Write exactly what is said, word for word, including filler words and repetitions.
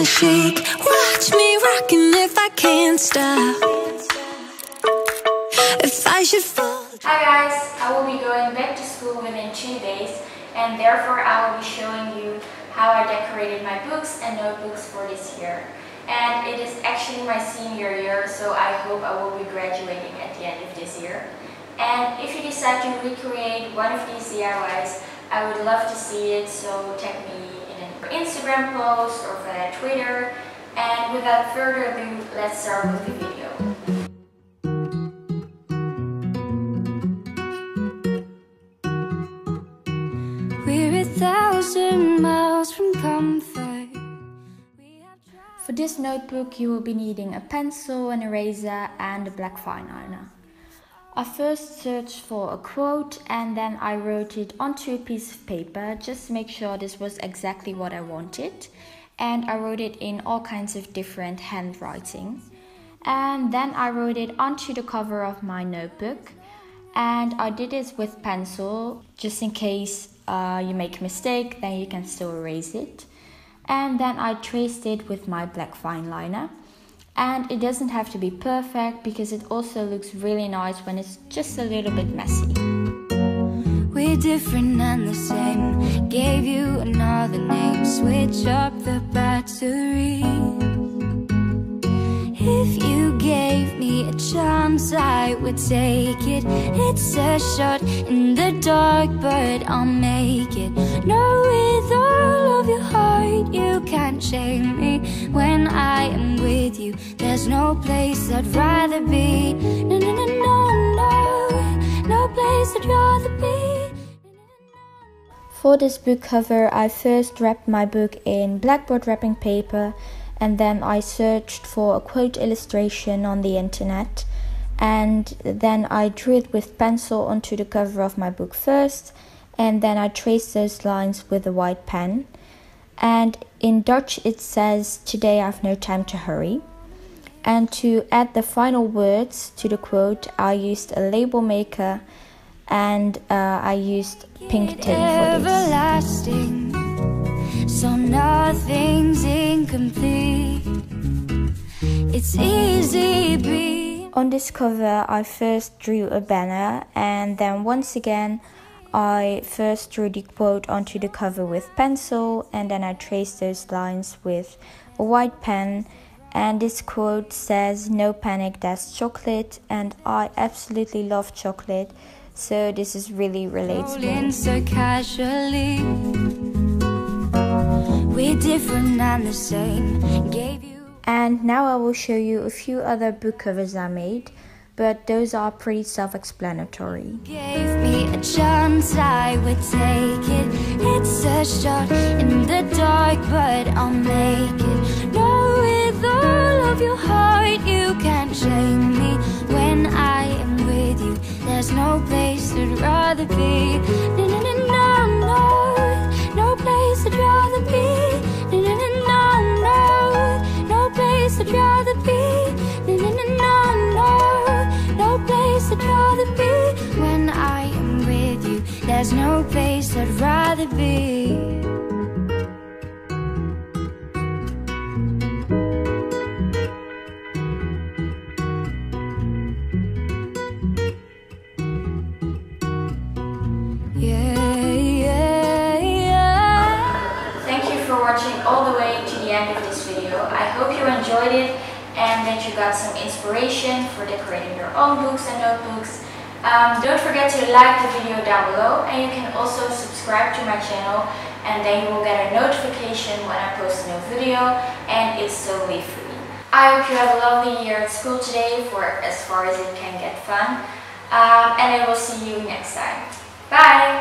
I shake. Watch me rockin' if I can't stop. If I should fall. Hi guys, I will be going back to school within two days and therefore I will be showing you how I decorated my books and notebooks for this year. And it is actually my senior year, so I hope I will be graduating at the end of this year. And if you decide to recreate one of these D I Ys, I would love to see it, so tag me in an Instagram post or via Twitter. And without further ado, let's start with the video. We're a thousand miles from comfort. For this notebook, you will be needing a pencil, an eraser, and a black fine liner. I first searched for a quote and then I wrote it onto a piece of paper just to make sure this was exactly what I wanted, and I wrote it in all kinds of different handwriting, and then I wrote it onto the cover of my notebook, and I did this with pencil just in case uh, you make a mistake, then you can still erase it. And then I traced it with my black fine liner. And it doesn't have to be perfect because it also looks really nice when it's just a little bit messy. We're different and the same. Gave you another name. Switch up the battery. If you gave me a chance, I would take it. It's a shot in the dark, but I'll make it. No, with all of your heart, you can't shame me. When I am with you, there's no place I'd rather be. No, no, no, no, no, no place I'd rather be. For this book cover, I first wrapped my book in blackboard wrapping paper, and then I searched for a quote illustration on the internet, and then I drew it with pencil onto the cover of my book first, and then I traced those lines with a white pen. And in Dutch it says, "Today I've no time to hurry." And to add the final words to the quote, I used a label maker, and uh, I used pink tape for this. So nothing's incomplete. It's easy being. On this cover, I first drew a banner, and then once again I first drew the quote onto the cover with pencil, and then I traced those lines with a white pen. And this quote says, "No panic, that's chocolate," and I absolutely love chocolate, so this is really relatable. So casually. We're different and the same. Gave you. And now I will show you a few other book covers I made, but those are pretty self-explanatory. Gave me a chance, I would take it. It's a shot in the dark, but I'll make it. No, with all of your heart, you can't shame me. When I am with you, there's no place I'd rather be. No, no, no, no, no, no place I'd rather be. No, no, no, no, no, no place I'd rather be. No, no, no, no, no. No place I'd rather be. When I am with you, there's no place I'd rather be. Yeah, yeah, yeah. Thank you for watching all the way to the end of this video. I hope you enjoyed it, and that you got some inspiration for decorating your own books and notebooks. Um, don't forget to like the video down below, and you can also subscribe to my channel, and then you will get a notification when I post a new video, and it's totally free. I hope you have a lovely year at school today, for as far as it can get fun, um, and I will see you next time. Bye!